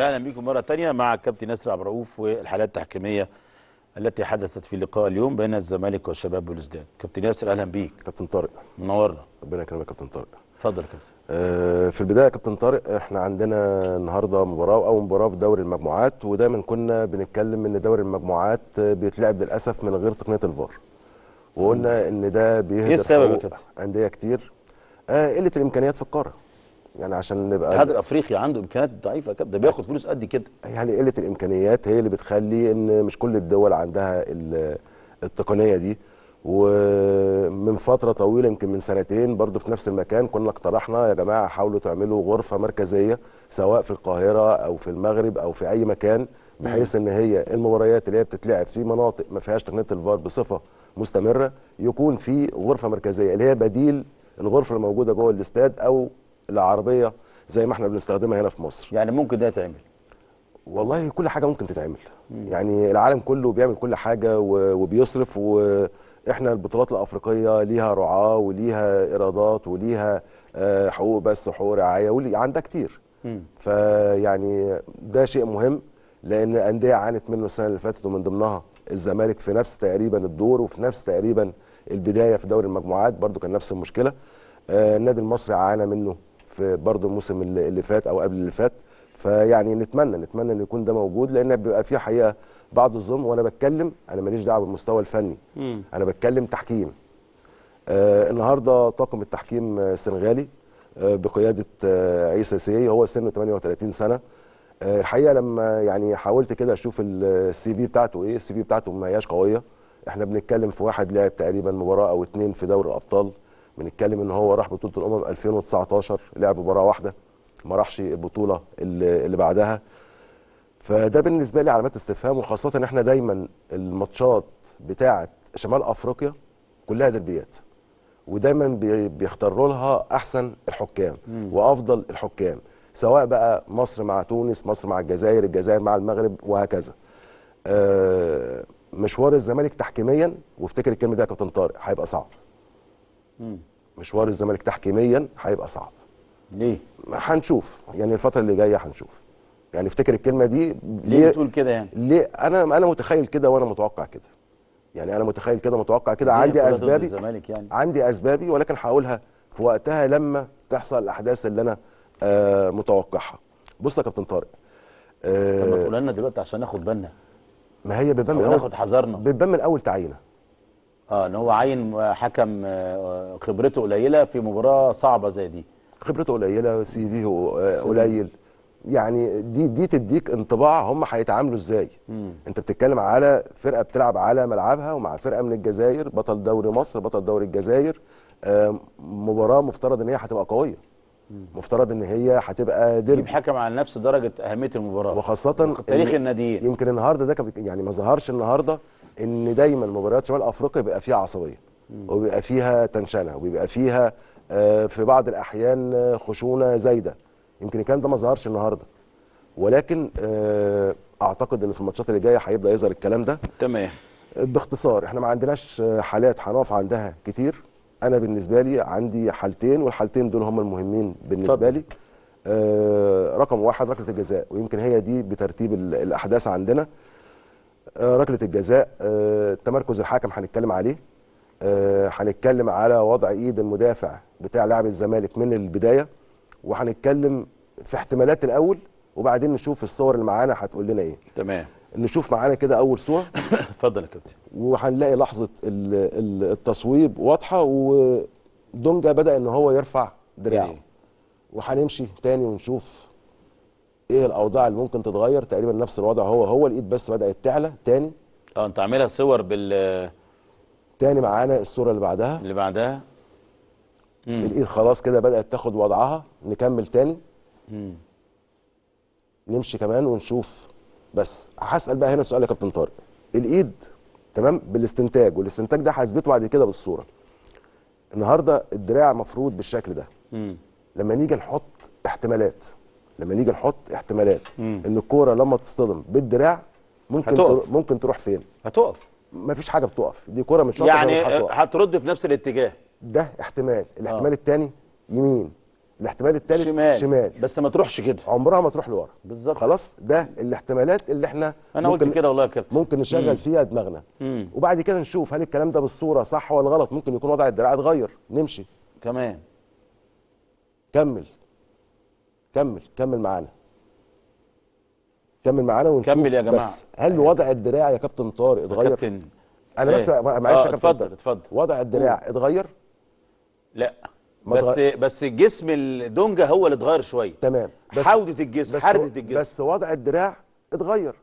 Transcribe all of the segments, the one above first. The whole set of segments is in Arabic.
اهلا بكم مره ثانيه مع الكابتن ياسر عبد الرؤوف والحالات التحكيميه التي حدثت في لقاء اليوم بين الزمالك وشباب بلوزداد. كابتن ياسر اهلا بيك. كابتن طارق منورنا. ربنا يكرمك كابتن طارق. اتفضل يا كابتن. في البدايه كابتن طارق احنا عندنا النهارده مباراه واول مباراه في دوري المجموعات، ودايما كنا بنتكلم ان دوري المجموعات بيتلعب للاسف من غير تقنيه الفار، وقلنا ان ده بيهدر ايه السبب يا كابتن؟ انديه كتير قله الامكانيات في القاره، يعني عشان نبقى الاتحاد الافريقي عنده امكانيات ضعيفه كده، ده بياخد فلوس قد كده، يعني قله الامكانيات هي اللي بتخلي ان مش كل الدول عندها التقنيه دي. ومن فتره طويله يمكن من سنتين برضو في نفس المكان كنا اقترحنا يا جماعه حاولوا تعملوا غرفه مركزيه سواء في القاهره او في المغرب او في اي مكان، بحيث ان هي المباريات اللي هي بتتلعب في مناطق ما فيهاش تقنيه الفار بصفه مستمره يكون في غرفه مركزيه اللي هي بديل الغرفه اللي موجوده جوه الاستاد او العربيه زي ما احنا بنستخدمها هنا في مصر. يعني ممكن ده يتعمل؟ والله كل حاجه ممكن تتعمل، يعني العالم كله بيعمل كل حاجه وبيصرف، واحنا البطولات الافريقيه ليها رعاه وليها ايرادات وليها حقوق بث وحقوق رعايه وعندها كتير. فيعني ده شيء مهم لان الانديه عانت منه السنه اللي فاتت، ومن ضمنها الزمالك في نفس تقريبا الدور وفي نفس تقريبا البدايه في دوري المجموعات برضو كان نفس المشكله. النادي المصري عانى منه في برضو الموسم اللي فات او قبل اللي فات، فيعني نتمنى ان يكون ده موجود لان بيبقى في حقيقه بعض الظلم. وانا بتكلم انا ماليش دعوه بالمستوى الفني، انا بتكلم تحكيم. النهارده طاقم التحكيم السنغالي بقياده عيسى سيهي، هو سنه 38 سنه. الحقيقه لما يعني حاولت كده اشوف السي في بتاعته ايه، السي في بتاعته ما هياش قويه، احنا بنتكلم في واحد لعب تقريبا مباراه او اتنين في دوري الابطال، بنتكلم ان هو راح بطوله الامم 2019 لعب مباراه واحده، ما راحش البطوله اللي بعدها. فده بالنسبه لي علامات استفهام، وخاصه ان احنا دايما الماتشات بتاعه شمال افريقيا كلها دربيات، ودايما بيختاروا لها احسن الحكام وافضل الحكام، سواء بقى مصر مع تونس، مصر مع الجزائر، الجزائر مع المغرب، وهكذا. مشوار الزمالك تحكيميا، وافتكر الكلمه دي يا كابتن طارق، هيبقى صعب. مشوار الزمالك تحكيميا هيبقى صعب. ليه؟ هنشوف، يعني الفترة اللي جاية هنشوف. يعني افتكر الكلمة دي. ليه بتقول كده يعني؟ ليه؟ أنا متخيل كده وأنا متوقع كده. يعني أنا متخيل كده متوقع كده، عندي أسبابي يعني. عندي أسبابي، ولكن هقولها في وقتها لما تحصل الأحداث اللي أنا متوقعها. بص يا كابتن طارق. طب ما تقولها لنا دلوقتي عشان ناخد بالنا. ما هي بتبان من أول، ناخد حذرنا. بتبان من أول تعيينة. ان هو عين حكم خبرته قليله في مباراه صعبه زي دي، خبرته قليله، سي في قليل، يعني دي تديك انطباع هم هيتعاملوا ازاي. انت بتتكلم على فرقه بتلعب على ملعبها ومع فرقه من الجزائر، بطل دوري مصر، بطل دوري الجزائر، مباراه مفترض ان هي هتبقى قويه، مفترض ان هي هتبقى ديربي، حكم على نفس درجه اهميه المباراه، وخاصه تاريخ الناديين. يمكن النهارده ده يعني ما ظهرش النهارده ان دايما مباريات شمال افريقيا بيبقى فيها عصبيه، وبيبقى فيها تنشنه، وبيبقى فيها في بعض الاحيان خشونه زايده. يمكن الكلام ده ما ظهرش النهارده، ولكن اعتقد ان في الماتشات اللي جايه هيبدا يظهر الكلام ده. تمام. باختصار احنا ما عندناش حالات هنقف عندها كتير، انا بالنسبه لي عندي حالتين، والحالتين دول هم المهمين بالنسبه لي. رقم واحد ركله الجزاء، ويمكن هي دي بترتيب الاحداث عندنا. ركلة الجزاء، تمركز الحكم هنتكلم عليه، هنتكلم على وضع ايد المدافع بتاع لاعب الزمالك من البدايه، وهنتكلم في احتمالات الاول، وبعدين نشوف الصور اللي معانا هتقول لنا ايه. تمام. نشوف معانا كده اول صوره. اتفضل يا كابتن. وهنلاقي لحظه التصويب واضحه، ودونجا بدا ان هو يرفع دراعه، وهنمشي تاني ونشوف ايه الاوضاع اللي ممكن تتغير. تقريبا نفس الوضع، هو الايد بس بدات تعلى تاني. انت عاملها صور تاني معانا الصوره اللي بعدها الايد خلاص كده بدات تاخد وضعها. نكمل تاني، نمشي كمان ونشوف. بس هسال بقى هنا سؤال يا كابتن طارق، الايد تمام بالاستنتاج، والاستنتاج ده هثبته بعد كده بالصوره. النهارده الدراع مفروض بالشكل ده. لما نيجي نحط احتمالات، ان الكوره لما تصطدم بالدراع ممكن تروح فين؟ هتقف. مفيش حاجه بتقف، دي كوره من شاطر، يعني هترد في نفس الاتجاه. ده احتمال. الاحتمال الثاني يمين، الاحتمال الثالث شمال، بس ما تروحش كده، عمرها ما تروح لورا. بالظبط، خلاص ده الاحتمالات اللي احنا انا قلت كده والله يا كابتن ممكن نشغل فيها دماغنا، وبعد كده نشوف هل الكلام ده بالصوره صح ولا غلط. ممكن يكون وضع الدراع اتغير، نمشي كمان. كمل كمل كمل معانا، كمل معانا ونشوف. كمل يا جماعه، بس هل وضع الدراع يا كابتن طارق اتغير؟ كابتن انا بس معلش يا كابتن، اتفضل اتفضل. وضع الدراع اتغير؟ لا بس جسم الدونجا هو اللي اتغير شويه. تمام، حوده الجسم، حرده الجسم، بس وضع الدراع اتغير.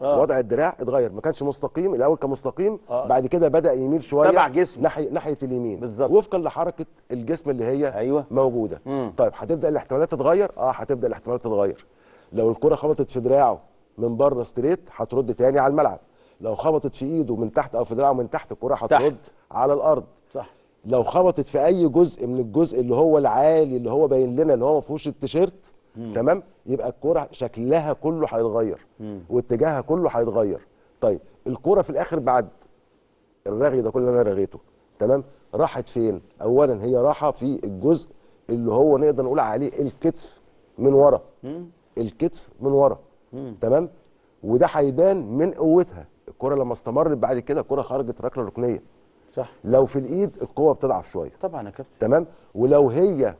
وضع الدراع اتغير، ما كانش مستقيم الاول، كان مستقيم بعد كده بدا يميل شويه تبع جسم ناحيه اليمين. بالظبط، وفقا لحركه الجسم اللي هي موجوده. طيب هتبدا الاحتمالات تتغير؟ هتبدا الاحتمالات تتغير. لو الكره خبطت في دراعه من بره ستريت هترد تاني على الملعب، لو خبطت في ايده من تحت او في دراعه من تحت الكره هترد على الارض. صح، لو خبطت في اي جزء من الجزء اللي هو العالي اللي هو باين لنا اللي هو ما فيهوش التيشيرت، تمام، يبقى الكره شكلها كله هيتغير واتجاهها كله هيتغير. طيب الكره في الاخر بعد الرغي ده كله اللي انا رغيته، تمام، راحت فين؟ اولا هي راحه في الجزء اللي هو نقدر نقول عليه الكتف من ورا، الكتف من ورا، تمام، وده هيبان من قوتها. الكره لما استمرت بعد كده الكره خرجت ركله ركنيه. صح، لو في الايد القوه بتضعف شويه طبعا يا كابتن، تمام، ولو هي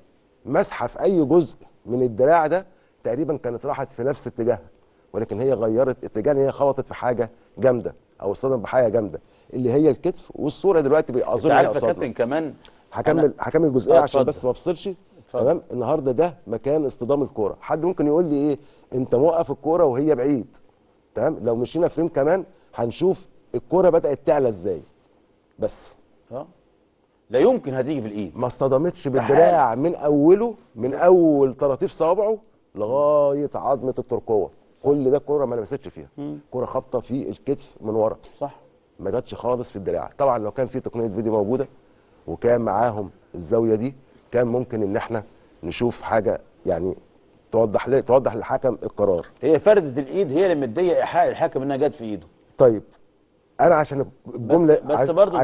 مسحه في اي جزء من الدراع ده تقريبا كانت راحت في نفس اتجاهها، ولكن هي غيرت اتجاه، هي خبطت في حاجه جامده او اصطدمت بحاجه جامده اللي هي الكتف. والصوره دلوقتي اظن عارف يا كابتن، كمان هكمل جزئيه عشان بس ما افصلش. تمام، النهارده ده مكان اصطدام الكوره. حد ممكن يقول لي ايه انت موقف الكوره وهي بعيد؟ تمام، لو مشينا فريم كمان هنشوف الكوره بدات تعلى ازاي. بس لا يمكن هتيجي في الايد، ما اصطدمتش بالدراع من اوله، من اول طراطيف صوابعه لغايه عظمه الترقوه. كل ده كرة ما لمستش فيها، كرة خابطه في الكتف من ورا. صح، ما جاتش خالص في الدراع. طبعا لو كان في تقنيه فيديو موجوده وكان معاهم الزاويه دي كان ممكن ان احنا نشوف حاجه يعني توضح للحكم القرار. هي فرده الايد هي اللي مديه ايحاء الحكم انها جت في ايده. طيب انا عشان الجمله بس برضو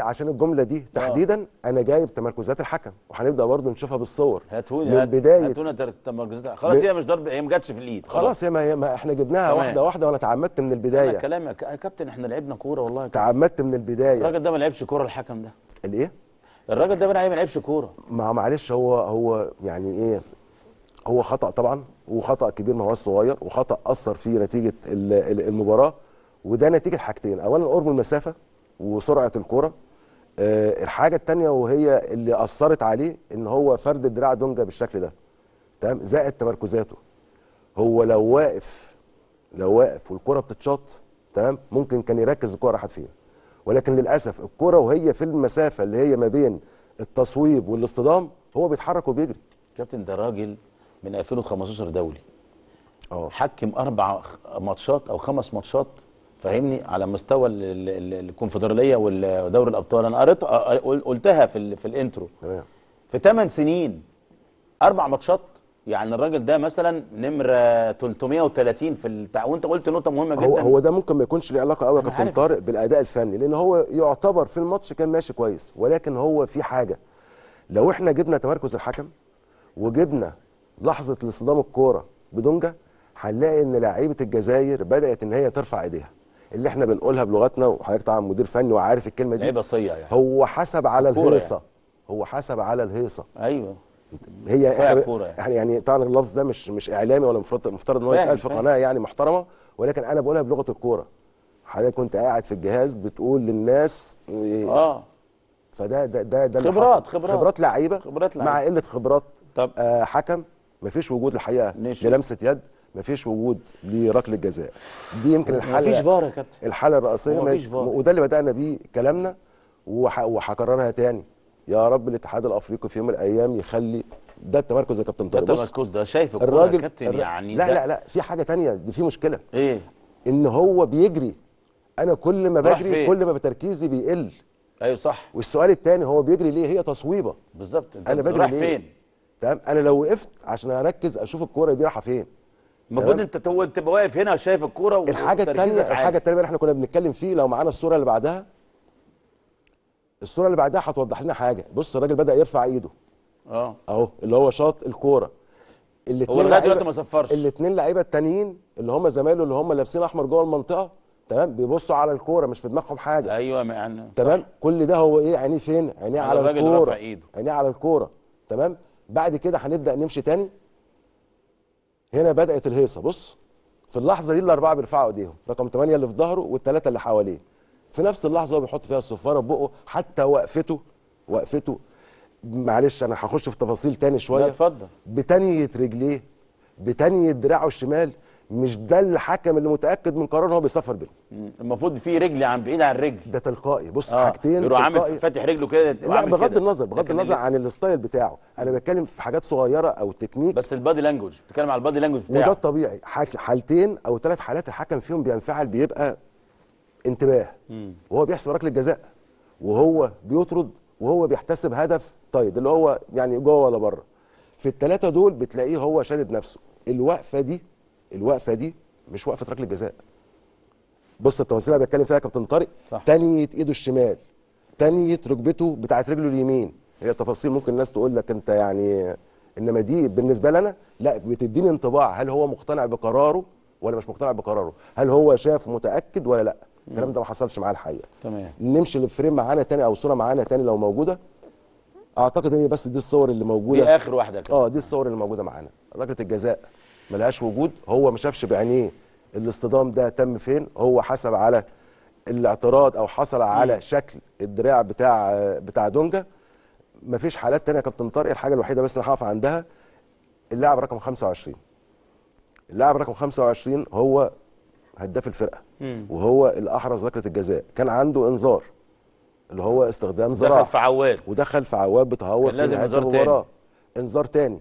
عشان الجمله دي تحديدا انا جايب تمركزات الحكم، وهنبدا برضو نشوفها بالصور. هاتولي بدايه هاتونا تمركزات. خلاص هي مش ضرب، هي ما جاتش في الايد. خلاص ما احنا جبناها واحده واحده، وانا تعمدت من البدايه. انا كلام يا كابتن، احنا لعبنا كوره والله، تعمدت من البدايه. الراجل ده ما لعبش كوره، الحكم ده الايه؟ الراجل ده ما لعبش كوره. ما معلش هو يعني ايه، هو خطا طبعا، وخطا كبير ما هو صغير، وخطا اثر في نتيجه المباراه. وده نتيجه حاجتين، اولا قرب المسافه وسرعه الكره. الحاجه الثانيه وهي اللي اثرت عليه ان هو فرد دراع دونجا بالشكل ده، تمام، زائد تمركزاته. هو لو واقف والكره بتتشاط، تمام، ممكن كان يركز الكره راحت فين، ولكن للاسف الكره وهي في المسافه اللي هي ما بين التصويب والاصطدام هو بيتحرك وبيجري. كابتن ده راجل من 2015 دولي، حكم 4 ماتشات او 5 ماتشات، فاهمني، على مستوى الكونفدراليه ودوري الابطال. انا قلتها في الانترو. تمام، في 8 سنين 4 ماتشات، يعني الراجل ده مثلا نمره 330 في وانت قلت نقطه مهمه جدا. هو ده ممكن ما يكونش له علاقه قوي يا كابتن طارق بالاداء الفني، لان هو يعتبر في الماتش كان ماشي كويس، ولكن هو في حاجه لو احنا جبنا تمركز الحكم وجبنا لحظه الاصطدام الكوره بدونجا هنلاقي ان لعيبه الجزائر بدات ان هي ترفع ايديها، اللي احنا بنقولها بلغتنا، وحضرتك طبعا مدير فني وعارف الكلمه دي، لعيبه صيع يعني. هو حسب على الهيصه يعني. هو حسب على الهيصه. ايوه، هي احنا يعني طبعا اللفظ ده مش اعلامي ولا مفترض ان هو يتقال في قناه يعني محترمه، ولكن انا بقولها بلغه الكوره. حضرتك كنت قاعد في الجهاز بتقول للناس فده ده ده, ده خبرات لعيبه مع قله خبرات. طب حكم مفيش وجود الحقيقه للمسه يد، مفيش وجود لركله جزاء. دي يمكن الحاله الرئيسيه، وده اللي بدانا بيه كلامنا وهكررها تاني. يا رب الاتحاد الافريقي في يوم من الايام يخلي ده التمركز يا كابتن طارق. التمركز ده شايف الكوره يا كابتن يعني لا لا لا، في حاجه تانيه، دي في مشكله. ايه؟ ان هو بيجري، انا كل ما بجري كل ما تركيزي بيقل. ايوه صح. والسؤال الثاني هو بيجري ليه؟ هي تصويبه. بالظبط، انا بجري فين؟ تمام، انا لو وقفت عشان اركز اشوف الكوره دي رايحه فين. المفروض انت تبقى واقف هنا شايف الكوره. الحاجه الثانيه اللي احنا كنا بنتكلم فيه، لو معانا الصوره اللي بعدها هتوضح لنا حاجه. بص الراجل بدا يرفع ايده، اهو اللي هو شاط الكوره. هو لغايه دلوقتي ما صفرش. الاثنين لعيبه التانيين اللي هم زمايله اللي هم لابسين احمر جوه المنطقه تمام، بيبصوا على الكوره مش في دماغهم حاجه. ايوه يعني تمام، كل ده هو ايه؟ عينيه فين؟ عينيه على الكوره، عينيه على الكوره تمام. بعد كده هنبدا نمشي تاني. هنا بدات الهيصه. بص في اللحظه دي الاربعه بيرفعوا ايديهم، رقم 8 اللي في ظهره والثلاثه اللي حواليه. في نفس اللحظه هو بيحط فيها الصفاره ببقه، حتى وقفته معلش انا هخش في تفاصيل تاني شويه. اتفضل. بتانيه رجليه، بتانيه دراعه الشمال. مش ده الحكم اللي متاكد من قراره هو بيصفر بينه. المفروض في رجل عن بعيد عن رجل، ده تلقائي. بص حاجتين يروح عامل فاتح رجله كده. لا بغض النظر عن الستايل بتاعه، انا بتكلم في حاجات صغيره او تكنيك، بس البادي لانجوج بتتكلم على البادي لانجوج بتاعه، وده الطبيعي. حالتين او ثلاث حالات الحكم فيهم بينفعل، بيبقى انتباه وهو بيحسب ركله الجزاء، وهو بيطرد، وهو بيحتسب هدف. طيب اللي هو يعني جوه ولا بره. في الثلاثه دول بتلاقيه هو شادد نفسه. الوقفه دي مش وقفه ركله جزاء. بص التفاصيل اللي بتكلم فيها يا كابتن طارق. تانيه ايده الشمال، تانيه ركبته بتاعت رجله اليمين. هي تفاصيل ممكن الناس تقول لك انت يعني، انما دي بالنسبه لنا لا، بتديني انطباع هل هو مقتنع بقراره ولا مش مقتنع بقراره، هل هو شاف متاكد ولا لا. الكلام ده ما حصلش معاه الحقيقه. تمام. نمشي للفريم معانا تاني او صوره معانا تاني لو موجوده. اعتقد ان بس دي الصور اللي موجوده، دي اخر واحده. دي الصور اللي موجوده معانا. ركله الجزاء ملهاش وجود، هو ما شافش بعينيه الاصطدام ده تم فين، هو حسب على الاعتراض او حصل على شكل الدراع بتاع دونجا. ما فيش حالات ثانيه يا كابتن طارق. الحاجه الوحيده بس اللي هقف عندها اللاعب رقم 25. اللاعب رقم 25 هو هداف الفرقه وهو اللي احرز ركله الجزاء. كان عنده انذار اللي هو استخدام زراعه، دخل في عواد بتهور، كان لازم انذار تاني.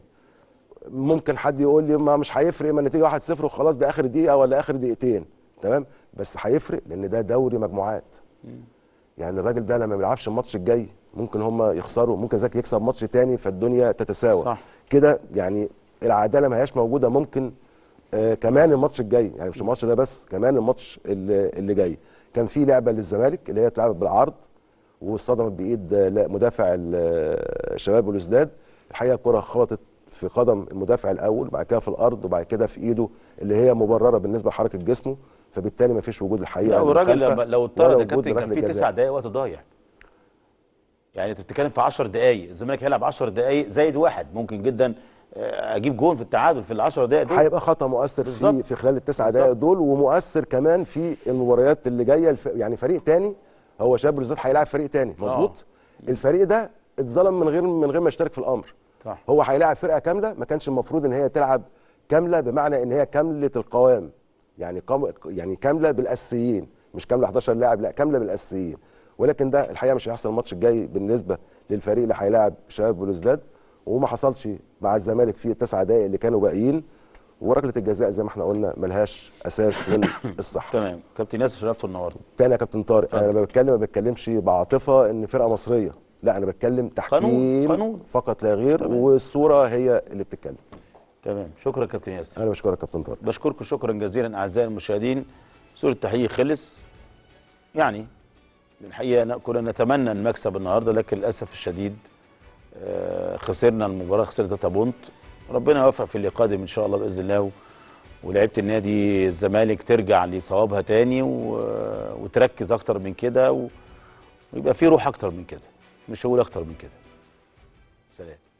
ممكن حد يقول لي ما مش هيفرق، ما النتيجه 1-0 وخلاص، ده اخر دقيقه ولا اخر دقيقتين تمام، بس هيفرق لان ده دوري مجموعات. يعني الراجل ده لما ما بيلعبش الماتش الجاي ممكن هم يخسروا، ممكن زيك يكسب ماتش تاني فالدنيا تتساوى. صح كده، يعني العداله ما هياش موجوده. ممكن كمان الماتش الجاي، يعني مش الماتش ده بس، كمان الماتش اللي جاي كان في لعبه للزمالك اللي هي اتلعبت بالعرض واتصدمت بايد مدافع شباب بلوزداد. الحقيقه الكره خبطت في قدم المدافع الاول، بعد كده في الارض، وبعد كده في ايده اللي هي مبرره بالنسبه لحركه جسمه، فبالتالي ما فيش وجود الحقيقه. لا والراجل لو اتطرد يا كابتن كان في 9 دقائق وقت ضايع. يعني انت بتتكلم في 10 دقائق، الزمالك هيلعب 10 دقائق زائد واحد، ممكن جدا اجيب جون في التعادل في ال 10 دقائق دول. هيبقى خطا مؤثر في خلال ال 9 دقائق دول، ومؤثر كمان في المباريات اللي جايه. يعني فريق تاني، هو شباب بلوزداد هيلاعب فريق تاني مظبوط. الفريق ده اتظلم من غير ما يشترك في الامر. صح. هو هيلاعب فرقه كامله ما كانش المفروض ان هي تلعب كامله، بمعنى ان هي كامله القوام، يعني كامله بالاساسيين، مش كامله 11 لاعب، لا كامله بالاساسيين. ولكن ده الحقيقه مش هيحصل الماتش الجاي بالنسبه للفريق اللي هيلاعب شباب بلوزداد، وما حصلش مع الزمالك في ال 9 دقائق اللي كانوا باقيين. وركله الجزاء زي ما احنا قلنا ملهاش اساس من الصحه. تمام كابتن ياسر، شرفت ونورت. تاني يا كابتن طارق، انا ما بتكلمش بعاطفه ان فرقه مصريه، لا انا بتكلم تحكيم قانون فقط لا غير. تمام. والصوره هي اللي بتتكلم. تمام، شكرا كابتن ياسر. انا بشكرك كابتن طارق. بشكركم شكرا جزيلا اعزائي المشاهدين. صوره التحقيق خلص. يعني الحقيقه كنا نتمنى المكسب النهارده، لكن للاسف الشديد خسرنا المباراه، خسرنا 3 بونت. ربنا يوفق في اللي قادم ان شاء الله باذن الله، ولعيبه النادي الزمالك ترجع لصوابها تاني وتركز اكتر من كده، ويبقى في روح اكتر من كده، مش هقول اكتر من كده. سلام.